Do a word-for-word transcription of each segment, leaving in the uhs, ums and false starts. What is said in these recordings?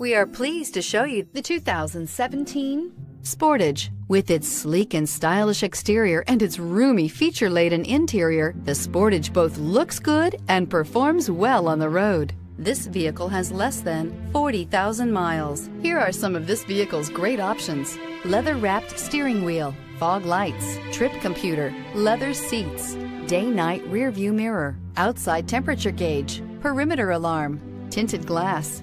We are pleased to show you the two thousand seventeen Sportage. With its sleek and stylish exterior and its roomy feature-laden interior, the Sportage both looks good and performs well on the road. This vehicle has less than forty thousand miles. Here are some of this vehicle's great options: leather-wrapped steering wheel, fog lights, trip computer, leather seats, day-night rearview mirror, outside temperature gauge, perimeter alarm, tinted glass,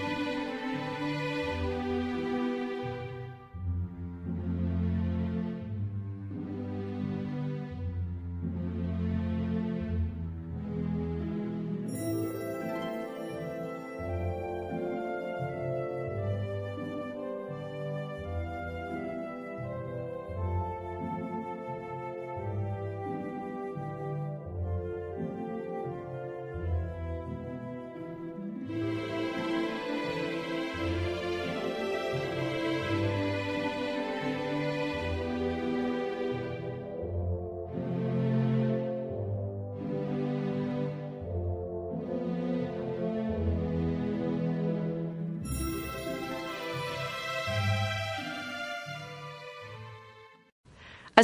A